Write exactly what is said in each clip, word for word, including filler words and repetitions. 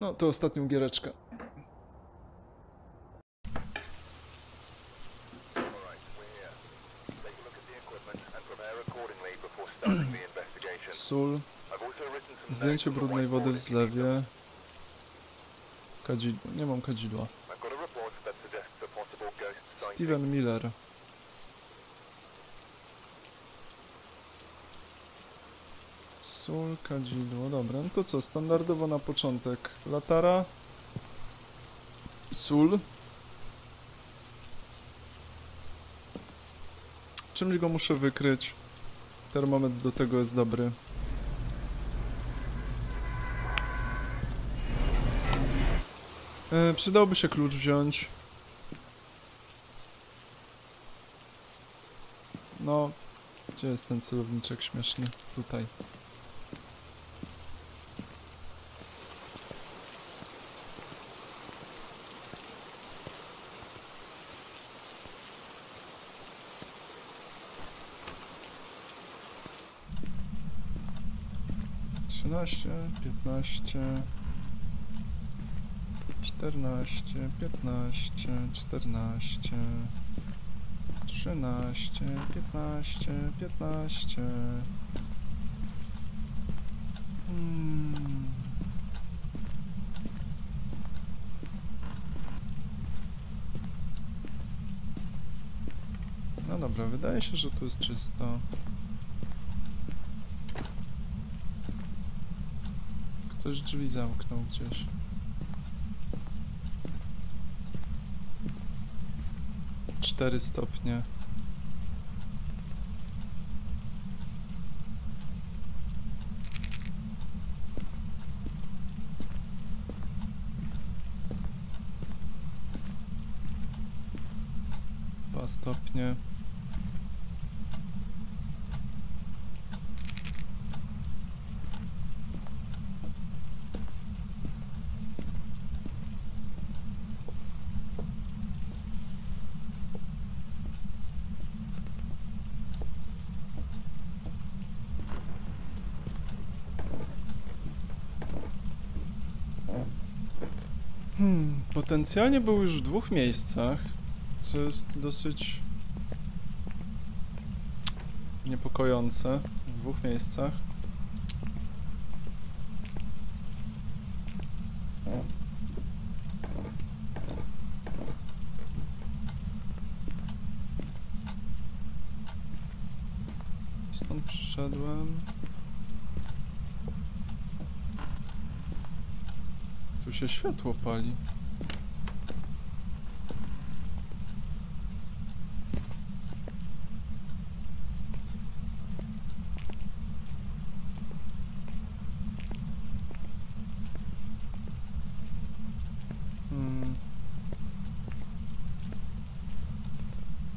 No to ostatnią giereczkę. Sól. Zdjęcie brudnej wody w zlewie. Kadzidło. Nie mam kadzidła. Steven Miller. Sól, kadzidło. Dobra, no to co? Standardowo na początek. Latara. Sól. Czymś go muszę wykryć. Termometr do tego jest dobry. E, przydałby się klucz wziąć. No, gdzie jest ten celowniczek śmieszny? Tutaj. trzynaście, piętnaście, czternaście, piętnaście, trzynaście, piętnaście, piętnaście. Hmm. No dobra, wydaje się, że tu jest czysto. Ktoś drzwi zamknął gdzieś. Cztery stopnie. Dwa stopnie. Potencjalnie był już w dwóch miejscach, co jest dosyć niepokojące, w dwóch miejscach. Stąd przyszedłem. Tu się światło pali.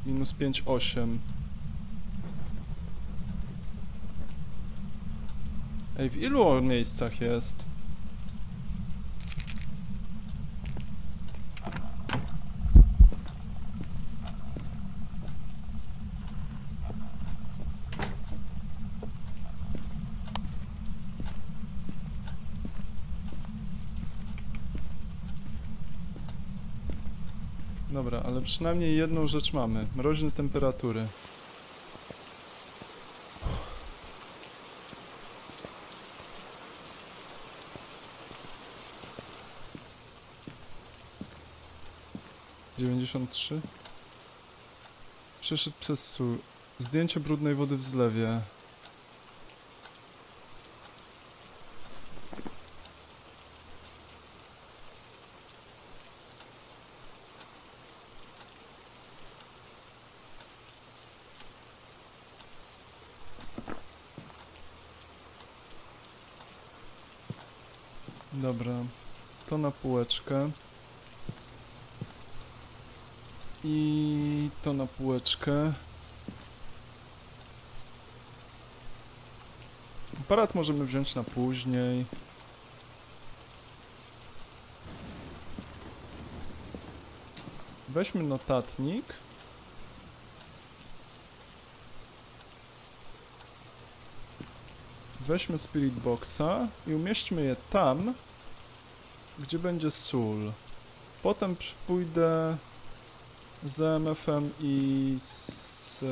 minus pięć, osiem. Ej, w ilu miejscach jest? Dobra, ale przynajmniej jedną rzecz mamy. Mroźne temperatury. dziewięćdziesiąt trzy. Przeszedł przez sól. Zdjęcie brudnej wody w zlewie. Dobra, to na półeczkę. I to na półeczkę. Aparat możemy wziąć na później. Weźmy notatnik. Weźmy Spirit Boxa i umieśćmy je tam, gdzie będzie sól. Potem pójdę z E M F-em i z,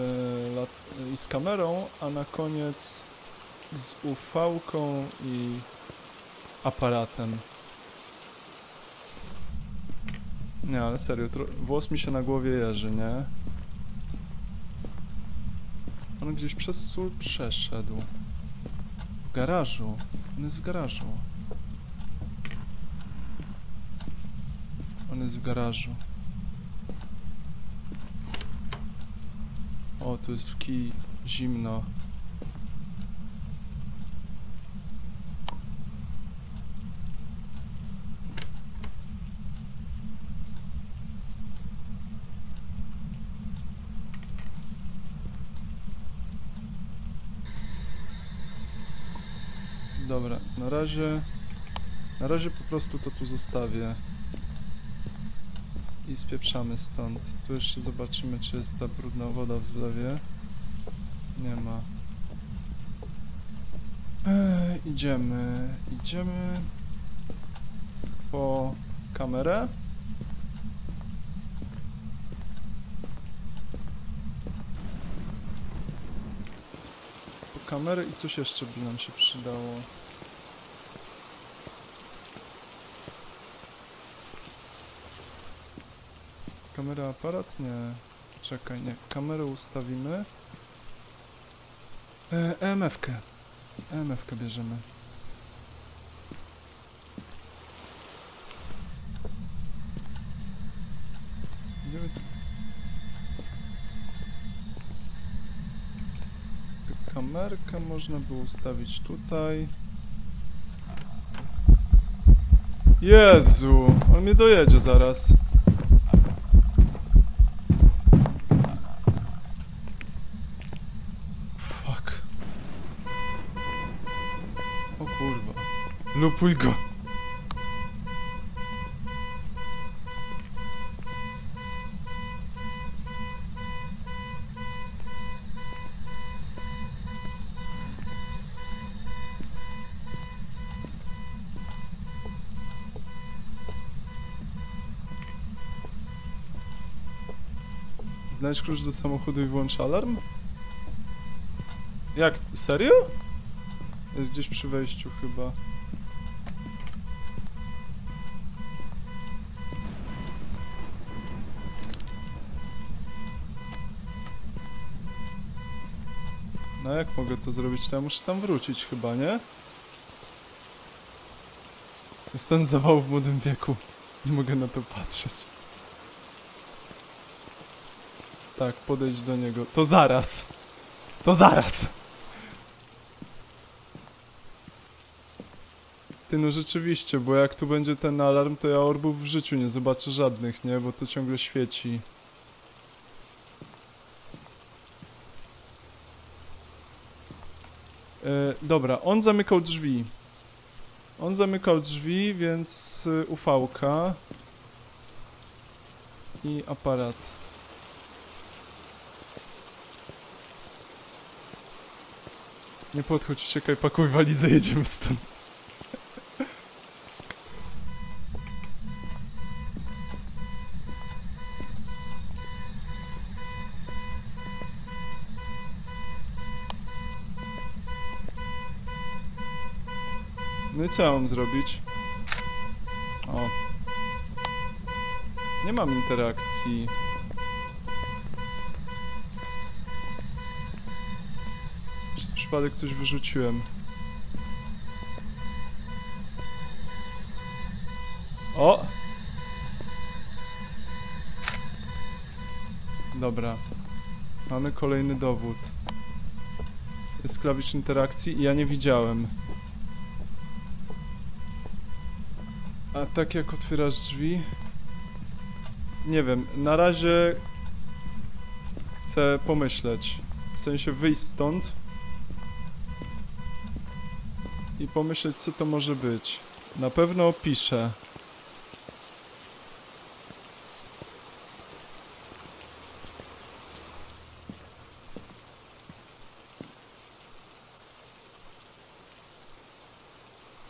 i z kamerą, a na koniec z U V-ką i aparatem. Nie, ale serio, włos mi się na głowie jeży, nie? On gdzieś przez sól przeszedł. W garażu. On jest w garażu. On jest w garażu. O, tu jest w kij. Zimno. Dobra, na razie, na razie po prostu to tu zostawię i spieprzamy stąd. Tu jeszcze zobaczymy, czy jest ta brudna woda w zlewie. Nie ma. Eee, idziemy, idziemy po kamerę. Po kamerę i coś jeszcze by nam się przydało. Kamera, aparat? Nie. Czekaj, nie. Kamerę ustawimy. E, E M F-kę. E M F-kę bierzemy. Kamerkę można było ustawić tutaj. Jezu! On mnie dojedzie zaraz. Lupuj go. Znajdź klucz do samochodu i włącz alarm? Jak? Serio? Jest gdzieś przy wejściu chyba. No jak mogę to zrobić? To ja muszę tam wrócić chyba, nie? Jest ten zawał w młodym wieku. Nie mogę na to patrzeć. Tak, podejdź do niego. To zaraz! To zaraz! Ty, no rzeczywiście, bo jak tu będzie ten alarm, to ja orbów w życiu nie zobaczę żadnych, nie? Bo to ciągle świeci. Yy, dobra, on zamykał drzwi. On zamykał drzwi, więc U V-ka i aparat. Nie podchodź, uciekaj, pakuj walizę, jedziemy stąd. No i co ja mam zrobić? O. Nie mam interakcji. Przez przypadek coś wyrzuciłem. O! Dobra. Mamy kolejny dowód. Jest klawisz interakcji i ja nie widziałem. A tak jak otwierasz drzwi? Nie wiem, na razie chcę pomyśleć. W sensie wyjść stąd i pomyśleć, co to może być. Na pewno opiszę.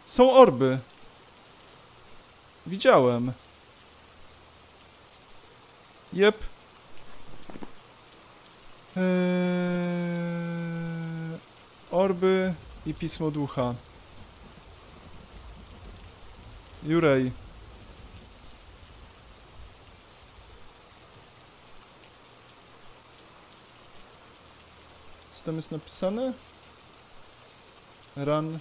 Są orby. widziałem. Jep. Eee... Orby i pismo ducha. Jurej. Co tam jest napisane? Run.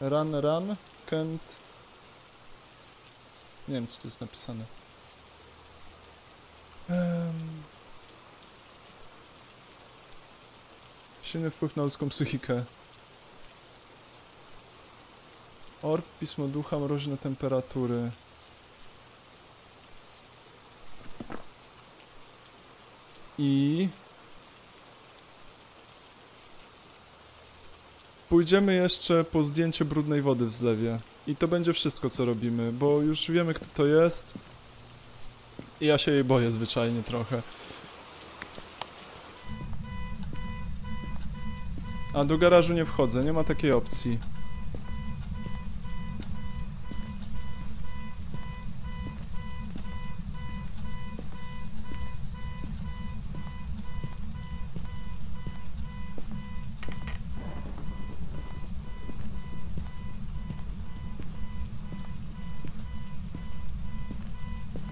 Run, run. Can't. Nie wiem, co tu jest napisane. Um. Silny wpływ na ludzką psychikę. Orb, pismo ducha, mroźne temperatury. I... Pójdziemy jeszcze po zdjęcie brudnej wody w zlewie. I to będzie wszystko, co robimy, bo już wiemy, kto to jest. I ja się jej boję zwyczajnie trochę. A do garażu nie wchodzę, nie ma takiej opcji.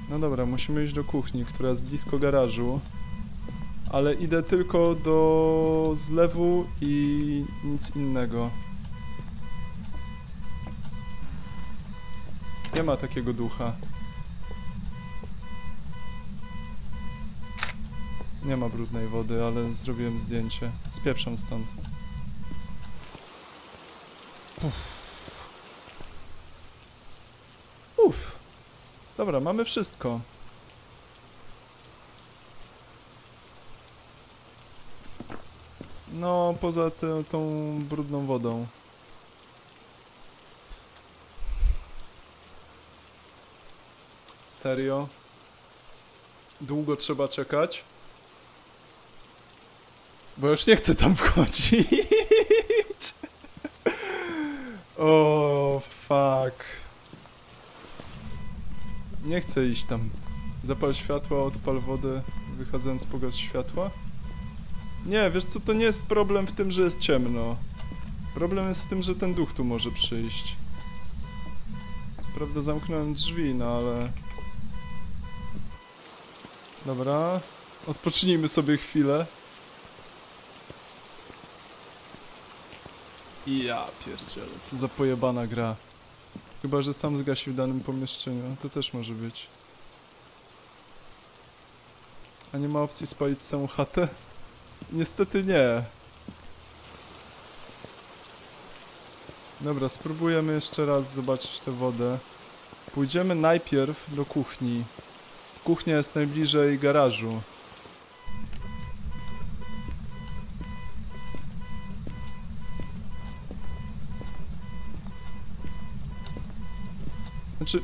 No dobra, musimy iść do kuchni, która jest blisko garażu. Ale idę tylko do zlewu i nic innego. Nie ma takiego ducha. Nie ma brudnej wody, ale zrobiłem zdjęcie. Spieprzam stąd. Uff. Uff. Dobra, mamy wszystko. No, poza te, tą brudną wodą. Serio? Długo trzeba czekać? Bo już nie chcę tam wchodzić. O, fuck. Nie chcę iść tam. Zapal światła, odpal wodę, wychodząc pogasz światła. Nie, wiesz co, to nie jest problem w tym, że jest ciemno. Problem jest w tym, że ten duch tu może przyjść. Co prawda zamknąłem drzwi, no ale... Dobra, odpocznijmy sobie chwilę. Ja pierdzielę, co za pojebana gra. Chyba, że sam zgasił w danym pomieszczeniu, to też może być. A nie ma opcji spalić samą chatę? Niestety nie. Dobra, spróbujemy jeszcze raz zobaczyć tę wodę. Pójdziemy najpierw do kuchni. Kuchnia jest najbliżej garażu. Znaczy,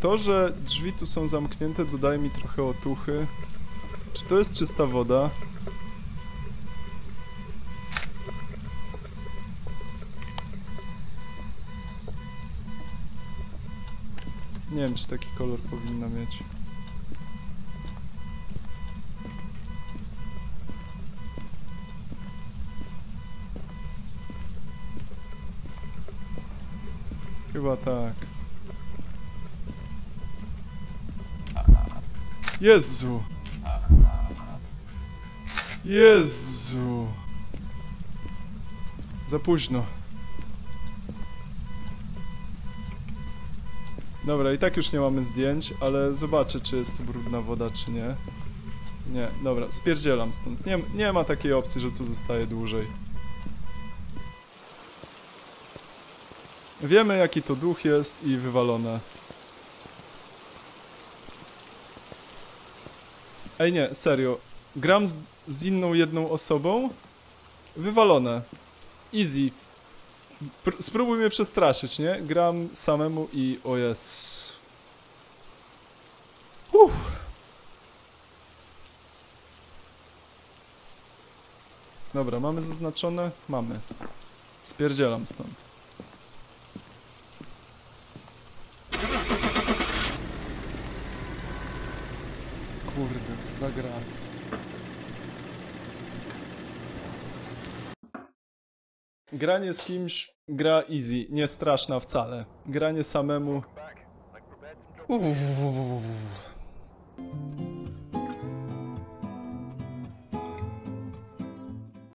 to, że drzwi tu są zamknięte, dodaje mi trochę otuchy. Czy to jest czysta woda? Nie wiem, czy taki kolor powinna mieć. Chyba tak. Jezu! Jezu! Za późno. Dobra, i tak już nie mamy zdjęć, ale zobaczę, czy jest tu brudna woda, czy nie. Nie, dobra, spierdzielam stąd. Nie, nie ma takiej opcji, że tu zostaje dłużej. Wiemy, jaki to duch jest i wywalone. Ej nie, serio. Gram z, z inną jedną osobą. Wywalone. Easy. Pr- spróbuj mnie przestraszyć, nie? Gram samemu i... o jest. Uff. Dobra, mamy zaznaczone? Mamy. Spierdzielam stąd. Kurde, co za gra. Granie z kimś, gra easy, nie straszna wcale. Granie samemu... Uuu.